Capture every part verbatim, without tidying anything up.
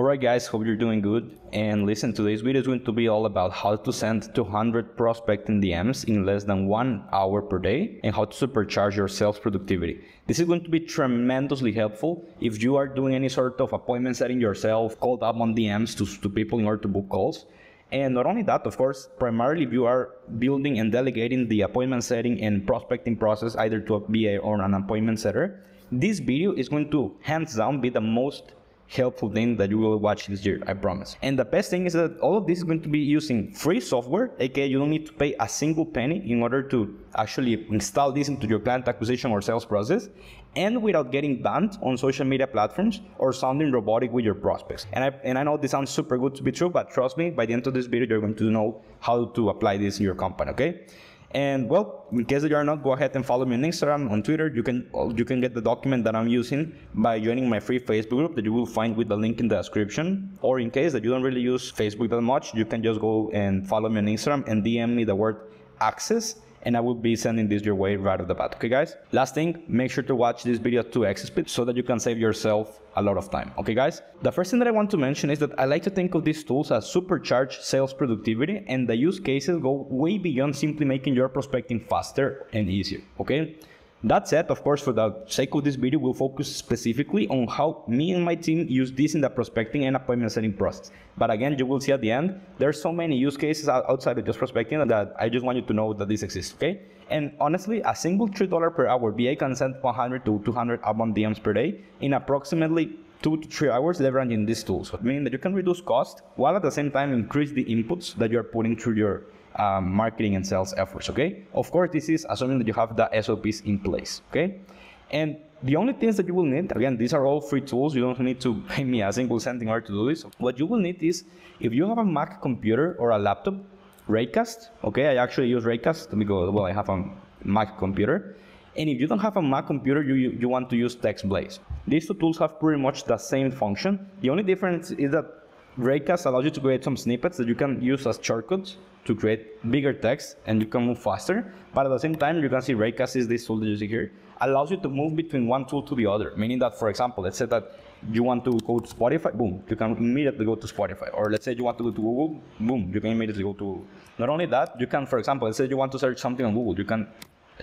Alright guys, hope you're doing good, and listen, today's video is going to be all about how to send two hundred prospecting D Ms in less than one hour per day and how to supercharge your sales productivity. This is going to be tremendously helpful if you are doing any sort of appointment setting yourself, called up on D Ms to, to people in order to book calls. And not only that, of course, primarily if you are building and delegating the appointment setting and prospecting process either to a V A or an appointment setter, this video is going to hands down be the most helpful thing that you will watch this year, I promise. And the best thing is that all of this is going to be using free software, aka you don't need to pay a single penny in order to actually install this into your client acquisition or sales process, and without getting banned on social media platforms or sounding robotic with your prospects. And I, and I know this sounds super good to be true, but trust me, by the end of this video, you're going to know how to apply this in your company, okay? And well, in case that you are not, go ahead and follow me on Instagram, on Twitter. You can you can get the document that I'm using by joining my free Facebook group that you will find with the link in the description. Or in case that you don't really use Facebook that much, you can just go and follow me on Instagram and D M me the word access, and I will be sending this your way right off the bat, okay guys? Last thing, make sure to watch this video at two X speed so that you can save yourself a lot of time, okay guys? The first thing that I want to mention is that I like to think of these tools as supercharged sales productivity, and the use cases go way beyond simply making your prospecting faster and easier, okay? That said, of course, for the sake of this video, we'll focus specifically on how me and my team use this in the prospecting and appointment setting process. But again, you will see at the end, there's so many use cases outside of just prospecting that I just want you to know that this exists, okay? And honestly, a single three dollars per hour V A can send one hundred to two hundred outbound D Ms per day in approximately two to three hours leveraging these tools, meaning that you can reduce cost while at the same time increase the inputs that you're putting through your Um, marketing and sales efforts, okay? Of course, this is assuming that you have the S O Ps in place, okay? And the only things that you will need, again, these are all free tools, you don't need to pay me a single cent in order to do this. What you will need is, if you have a Mac computer or a laptop, Raycast, okay? I actually use Raycast, let me go, well, I have a Mac computer. And if you don't have a Mac computer, you, you, you want to use TextBlaze. These two tools have pretty much the same function. The only difference is that Raycast allows you to create some snippets that you can use as shortcuts to create bigger text, and you can move faster. But at the same time, you can see Raycast is this tool that you see here, allows you to move between one tool to the other, meaning that, for example, let's say that you want to go to Spotify, boom, you can immediately go to Spotify. Or let's say you want to go to Google, boom, you can immediately go to Google. Not only that, you can, for example, let's say you want to search something on Google, you can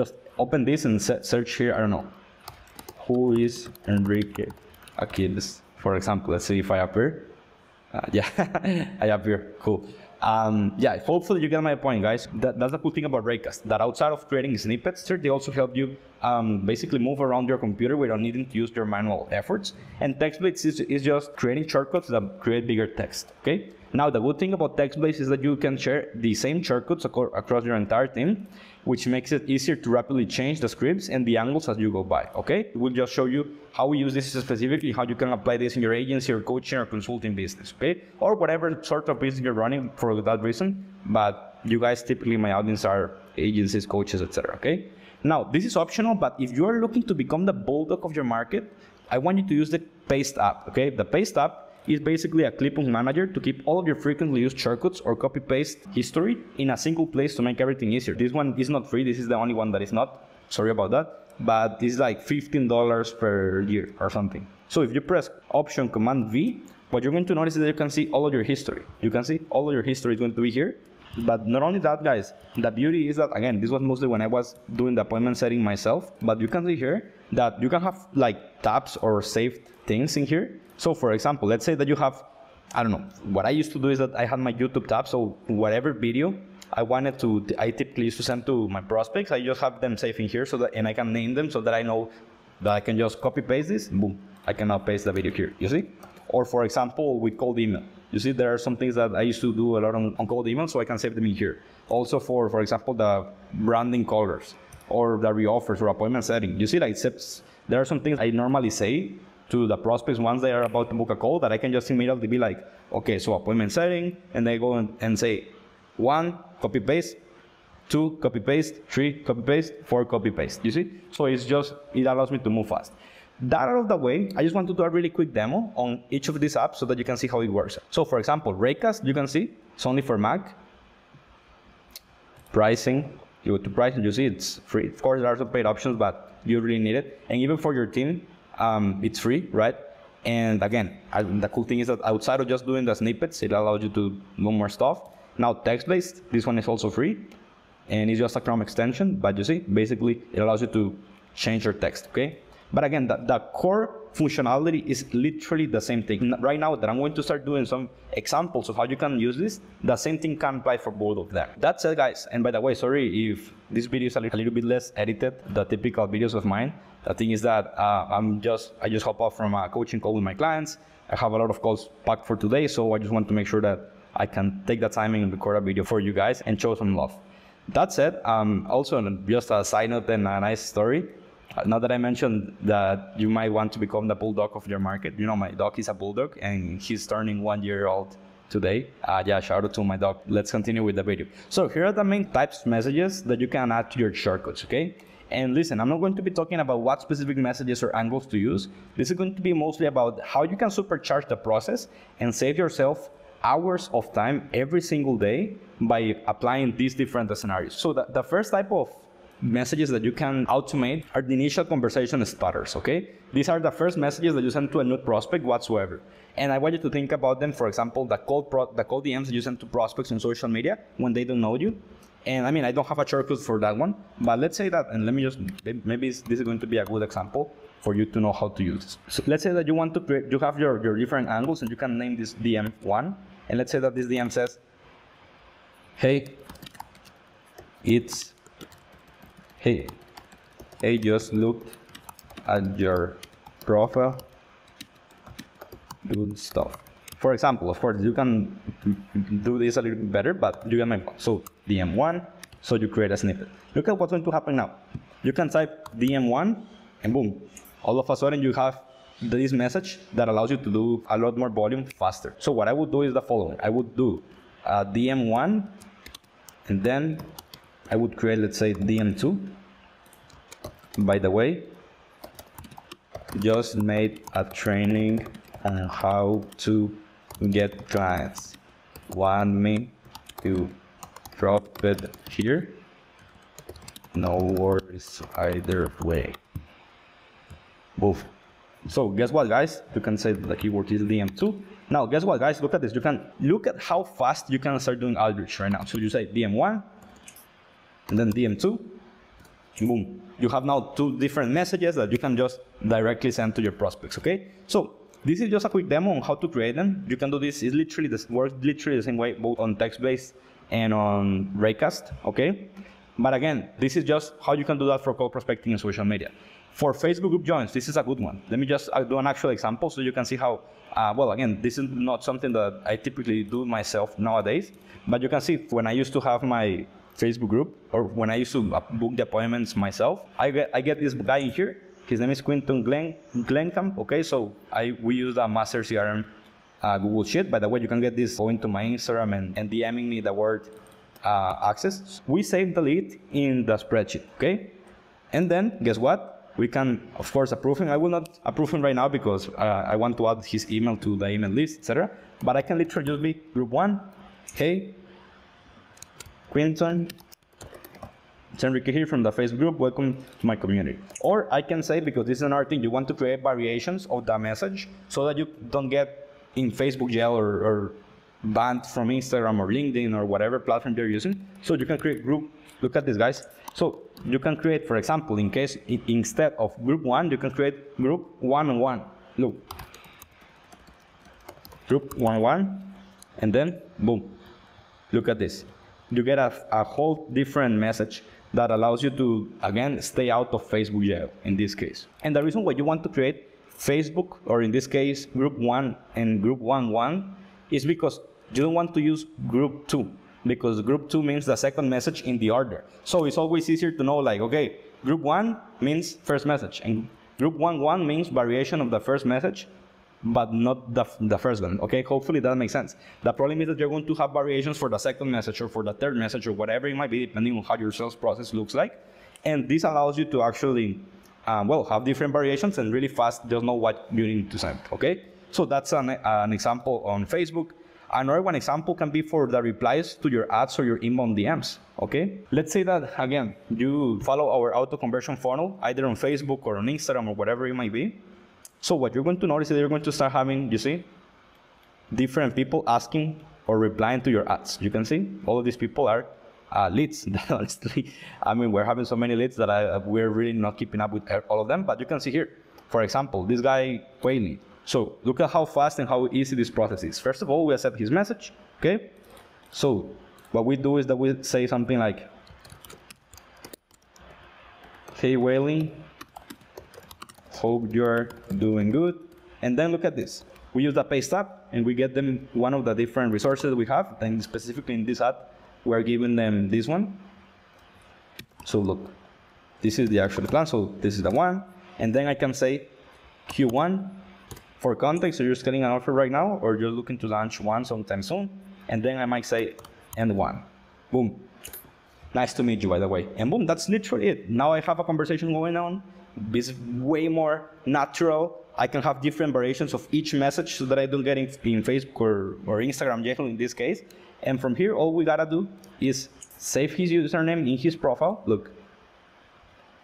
just open this and search here, I don't know, who is Enrique Aquiles, for example. Let's see if I appear. Uh, yeah, I appear, cool. Um, yeah, hopefully you get my point, guys. That, that's the cool thing about Raycast, that outside of creating snippets, they also help you um, basically move around your computer without needing to use your manual efforts. And TextBlaze is, is just creating shortcuts that create bigger text, okay? Now, the good thing about TextBlaze is that you can share the same shortcuts ac across your entire team, which makes it easier to rapidly change the scripts and the angles as you go by, okay? We'll just show you how we use this specifically, how you can apply this in your agency or coaching or consulting business, okay? Or whatever sort of business you're running for that reason, but you guys, typically my audience are agencies, coaches, et cetera, okay? Now, this is optional, but if you are looking to become the bulldog of your market, I want you to use the Paste app, okay? The Paste app is basically a clipping manager to keep all of your frequently used shortcuts or copy-paste history in a single place to make everything easier. This one is not free, this is the only one that is not, sorry about that, but it's like fifteen dollars per year or something. So if you press Option Command V, what you're going to notice is that you can see all of your history. You can see all of your history is going to be here. But not only that, guys, the beauty is that, again, this was mostly when I was doing the appointment setting myself, but you can see here that you can have like tabs or saved things in here. So for example, let's say that you have, I don't know, what I used to do is that I had my YouTube tab, so whatever video I wanted to, I typically used to send to my prospects, I just have them saved in here so that, and I can name them so that I know that I can just copy paste this, boom, I can now paste the video here, you see? Or for example, with cold email. You see, there are some things that I used to do a lot on, on cold email, so I can save them in here. Also for, for example, the branding colors or the reoffers or appointment setting. You see, like, except there are some things I normally say to the prospects once they are about to book a call that I can just immediately be like, okay, so appointment setting, and they go and, and say, one, copy paste, two, copy paste, three, copy paste, four, copy paste, you see? So it's just, it allows me to move fast. That out of the way, I just want to do a really quick demo on each of these apps so that you can see how it works. So for example, Raycast, you can see, it's only for Mac. Pricing, you go to pricing, you see it's free. Of course, there are some paid options, but you really need it. And even for your team, Um, it's free, right? And again, I, the cool thing is that outside of just doing the snippets, it allows you to do more stuff. Now text-based, this one is also free, and it's just a Chrome extension, but you see, basically it allows you to change your text, okay? But again, the, the core functionality is literally the same thing. Right now that I'm going to start doing some examples of how you can use this, the same thing can apply for both of them. That's it, guys. And by the way, sorry if this video is a little bit less edited than typical videos of mine. The thing is that uh, I'm just, I just hop off from a coaching call with my clients. I have a lot of calls packed for today, so I just want to make sure that I can take the time and record a video for you guys and show some love. That said, um, also just a side note and a nice story. Now that I mentioned that you might want to become the bulldog of your market, you know, my dog is a bulldog and he's turning one year old today. Uh, yeah, shout out to my dog. Let's continue with the video. So here are the main types of messages that you can add to your shortcuts, okay? And listen, I'm not going to be talking about what specific messages or angles to use. This is going to be mostly about how you can supercharge the process and save yourself hours of time every single day by applying these different scenarios. So the, the first type of messages that you can automate are the initial conversation starters, okay? These are the first messages that you send to a new prospect whatsoever. And I want you to think about them, for example, the cold, pro the cold D Ms that you send to prospects in social media when they don't know you. And I mean, I don't have a shortcut for that one, but let's say that, and let me just, maybe this is going to be a good example for you to know how to use this. So let's say that you want to create, you have your, your different angles, and you can name this D M one. And let's say that this D M says, hey, it's, hey, I just looked at your profile, good stuff. For example, of course, you can do this a little bit better, but you get my point. So D M one, so you create a snippet. Look at what's going to happen now. You can type D M one, and boom, all of a sudden you have this message that allows you to do a lot more volume faster. So what I would do is the following. I would do uh, D M one, and then I would create, let's say, D M two. By the way, just made a training on how to get clients. Want me to drop it here? No worries either way. Both. So guess what, guys? You can say the keyword is D M two. Now guess what, guys? Look at this. You can look at how fast you can start doing outreach right now. So you say D M one and then D M two. Boom. You have now two different messages that you can just directly send to your prospects. Okay. So this is just a quick demo on how to create them. You can do this. It literally this works literally the same way both on TextBlaze and on Raycast. Okay. But again, this is just how you can do that for cold prospecting in social media. For Facebook group joins, this is a good one. Let me just do an actual example so you can see how, uh, well, again, this is not something that I typically do myself nowadays, but you can see when I used to have my Facebook group or when I used to book the appointments myself, I get, I get this guy in here. His name is Quinton Glen, Glenkamp, okay? So I, we use a master C R M uh, Google Sheet. By the way, you can get this going to my Instagram and, and DMing me the word uh, access. We save the lead in the spreadsheet, okay? And then guess what? We can, of course, approve him. I will not approve him right now because uh, I want to add his email to the email list, et cetera. But I can literally just be group one. Hey, Quinton, it's Enrique here from the Facebook group. Welcome to my community. Or I can say, because this is another thing, you want to create variations of the message so that you don't get in Facebook jail or, or banned from Instagram or LinkedIn or whatever platform they're using. So you can create group. Look at this, guys. So you can create, for example, in case in, instead of group one, you can create group one on one. Look, group one on one, and then boom. Look at this. You get a, a whole different message that allows you to again stay out of Facebook jail in this case. And the reason why you want to create Facebook, or in this case group one and group one one, is because you don't want to use group two, because group two means the second message in the order. So it's always easier to know, like, okay, group one means first message, and group one one means variation of the first message, but not the, the first one, okay? Hopefully that makes sense. The problem is that you're going to have variations for the second message or for the third message or whatever it might be, depending on how your sales process looks like. And this allows you to actually, um, well, have different variations and really fast just know what you need to send, okay? So that's an, an example on Facebook. Another one example can be for the replies to your ads or your inbound D Ms, okay? Let's say that, again, you follow our auto-conversion funnel, either on Facebook or on Instagram or whatever it might be. So what you're going to notice is that you're going to start having, you see, different people asking or replying to your ads. You can see all of these people are uh, leads. Honestly, I mean, we're having so many leads that I, we're really not keeping up with all of them. But you can see here, for example, this guy, Wally. So look at how fast and how easy this process is. First of all, we accept his message, okay? So what we do is that we say something like, hey, Wally, hope you're doing good. And then look at this. We use the Paste app, and we get them one of the different resources we have. And specifically in this app, we're giving them this one. So look, this is the actual plan. So this is the one. And then I can say Q one for context. So you're scaling an offer right now, or you're looking to launch one sometime soon. And then I might say N one. Boom. Nice to meet you, by the way. And boom, that's literally it. Now I have a conversation going on. It's way more natural. I can have different variations of each message so that I don't get in, in Facebook or, or Instagram in this case. And from here, all we gotta do is save his username in his profile. Look,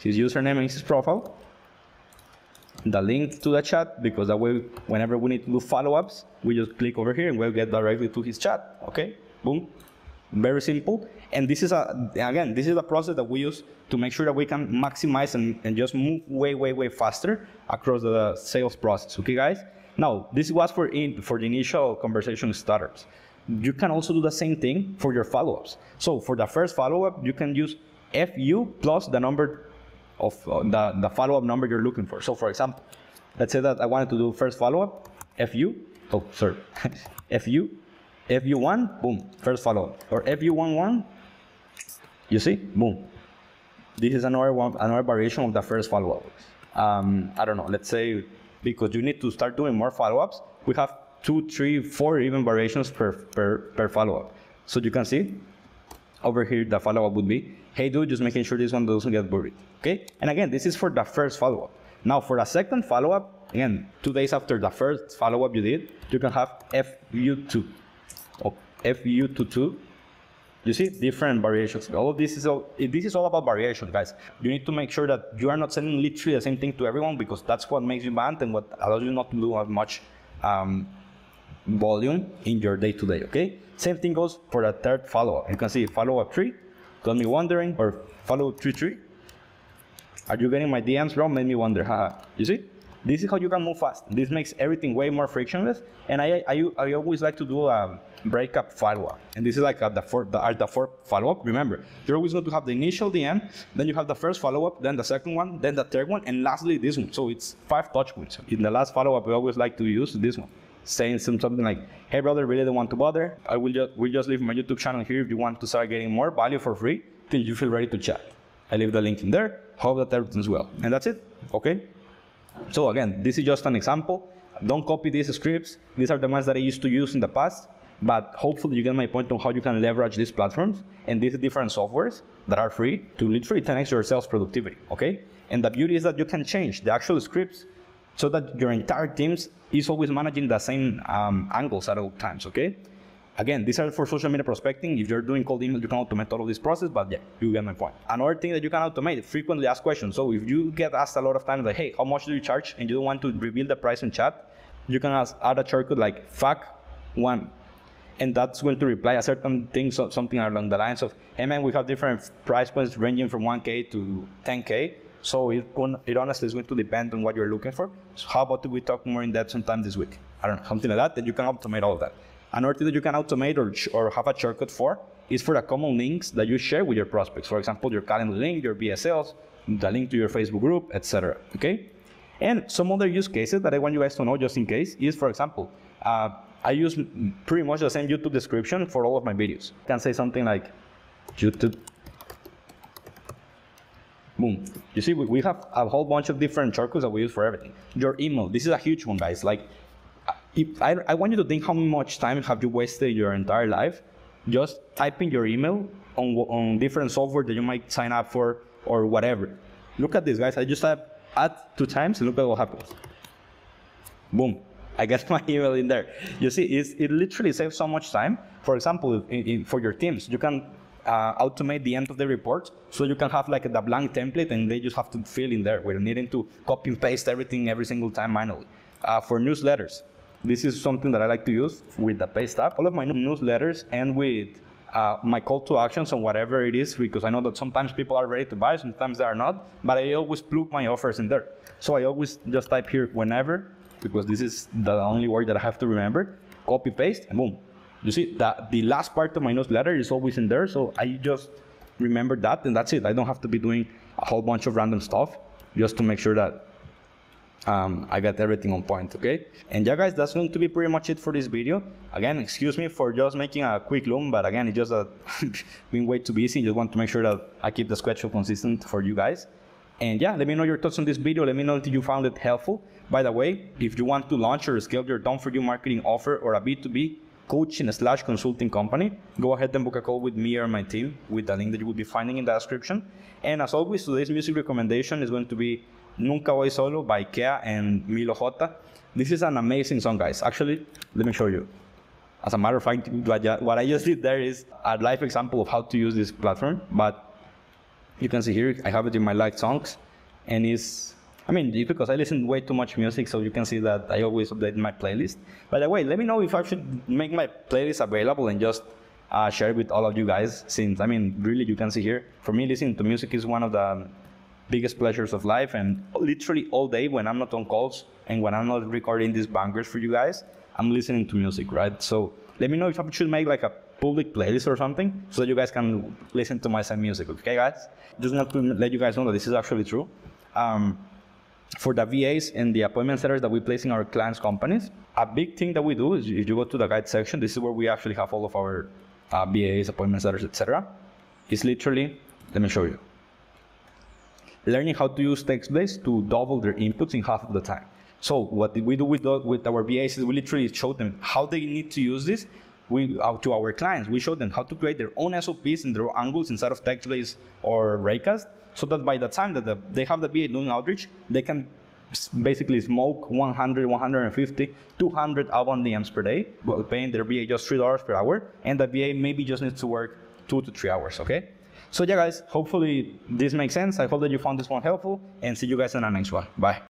his username in his profile, the link to the chat, because that way, whenever we need to do follow-ups, we just click over here and we'll get directly to his chat, okay? Boom, very simple. And this is, a, again, this is a process that we use to make sure that we can maximize and, and just move way, way, way faster across the sales process, okay, guys? Now, this was for, in, for the initial conversation starters. You can also do the same thing for your follow-ups. So for the first follow-up, you can use F U plus the number of uh, the, the follow-up number you're looking for. So for example, let's say that I wanted to do first follow-up, F U, oh, sorry, F U, F U one, boom, first follow-up, or F U one one, you see, boom. This is another one, another variation of the first follow-up. Um, I don't know, let's say, because you need to start doing more follow-ups, we have two, three, four even variations per, per, per follow-up. So you can see, over here, the follow-up would be, hey dude, just making sure this one doesn't get buried, okay? And again, this is for the first follow-up. Now for the second follow-up, again, two days after the first follow-up you did, you can have F U two, or F U two two. You see, different variations. All of this is all, this is all about variation, guys. You need to make sure that you are not sending literally the same thing to everyone, because that's what makes you banned and what allows you not to do as much um, volume in your day-to-day, okay? Same thing goes for the third follow-up. You can see follow-up three, got me wondering, or follow-up three three. Are you getting my D Ms wrong? Made me wonder, haha. You see? This is how you can move fast. This makes everything way more frictionless. And I, I, I always like to do a breakup follow-up. And this is like at the fourth the, the follow-up. Remember, you're always going to have the initial D M, then you have the first follow-up, then the second one, then the third one, and lastly this one. So it's five touch points. In the last follow-up, we always like to use this one, saying something like, hey brother, really don't want to bother. I will just, will just leave my YouTube channel here if you want to start getting more value for free till you feel ready to chat. I leave the link in there. Hope that everything's well. And that's it, okay? So again, this is just an example. Don't copy these scripts. These are the ones that I used to use in the past, but hopefully you get my point on how you can leverage these platforms and these different softwares that are free to literally ten X your sales productivity, okay? And the beauty is that you can change the actual scripts so that your entire team is always managing the same um, angles at all times, okay? Again, these are for social media prospecting. If you're doing cold email, you can automate all of this process, but yeah, you get my point. Another thing that you can automate, frequently asked questions. So if you get asked a lot of times, like, hey, how much do you charge? And you don't want to reveal the price in chat, you can ask, add a shortcut like fuck one. And that's going to reply a certain thing, so something along the lines of, hey man, we have different price points ranging from one K to ten K. So it, it honestly is going to depend on what you're looking for. So how about we talk more in depth sometime this week? I don't know, something like that, that you can automate all of that. Another thing that you can automate or, or have a shortcut for is for the common links that you share with your prospects. For example, your calendar link, your B S Ls, the link to your Facebook group, et cetera. Okay? And some other use cases that I want you guys to know just in case is, for example, uh, I use pretty much the same YouTube description for all of my videos. I can say something like YouTube. Boom. You see, we, we have a whole bunch of different shortcuts that we use for everything. Your email. This is a huge one, guys. Like, If I, I want you to think how much time have you wasted your entire life just typing your email on, on different software that you might sign up for or whatever. Look at this, guys. I just type add two times and look at what happens. Boom. I get my email in there. You see, it's, it literally saves so much time. For example, in, in, for your teams, you can uh, automate the end of the report, so you can have like a blank template and they just have to fill in there. We're needing to copy and paste everything every single time manually. Uh, for newsletters, this is something that I like to use with the Paste app. All of my newsletters end with uh, my call to actions on whatever it is, because I know that sometimes people are ready to buy, sometimes they are not, but I always plug my offers in there. So I always just type here whenever, because this is the only word that I have to remember, copy, paste, and boom. You see, that the last part of my newsletter is always in there, so I just remember that, and that's it. I don't have to be doing a whole bunch of random stuff just to make sure that um, I got everything on point, okay? And yeah, guys, that's going to be pretty much it for this video. Again, excuse me for just making a quick loom, but again, it's just that being way too busy. Just want to make sure that I keep the schedule consistent for you guys. And yeah, let me know your thoughts on this video. Let me know if you found it helpful. By the way, if you want to launch or scale your done for you marketing offer or a B two B coaching slash consulting company, go ahead and book a call with me or my team with the link that you will be finding in the description. And as always, today's music recommendation is going to be Nunca Voy Solo by Kea and Milo Jota. This is an amazing song, guys. Actually, let me show you. As a matter of fact, what I just did there is a live example of how to use this platform, but you can see here, I have it in my liked songs, and it's, I mean, because I listen way too much music, so you can see that I always update my playlist. By the way, let me know if I should make my playlist available and just uh, share it with all of you guys, since, I mean, really, you can see here, for me, listening to music is one of the biggest pleasures of life, and literally all day when I'm not on calls and when I'm not recording these bangers for you guys, I'm listening to music, right? So let me know if I should make like a public playlist or something, so that you guys can listen to my same music, okay, guys? Just want to let you guys know that this is actually true. Um, for the V As and the appointment setters that we place in our clients' companies, a big thing that we do is if you go to the guide section, this is where we actually have all of our uh, V As, appointment setters, et cetera. It's literally, let me show you, learning how to use TextBlaze to double their inputs in half of the time. So what we do with, the, with our V As is we literally show them how they need to use this. We, uh, to our clients, we show them how to create their own S O Ps and their own angles inside of TextBlaze or Raycast, so that by the time that the, they have the V A doing outreach, they can basically smoke one hundred, one fifty, two hundred outbound D Ms per day, paying their V A just three dollars per hour, and the V A maybe just needs to work two to three hours, okay? So yeah, guys, hopefully this makes sense. I hope that you found this one helpful, and see you guys in the next one. Bye.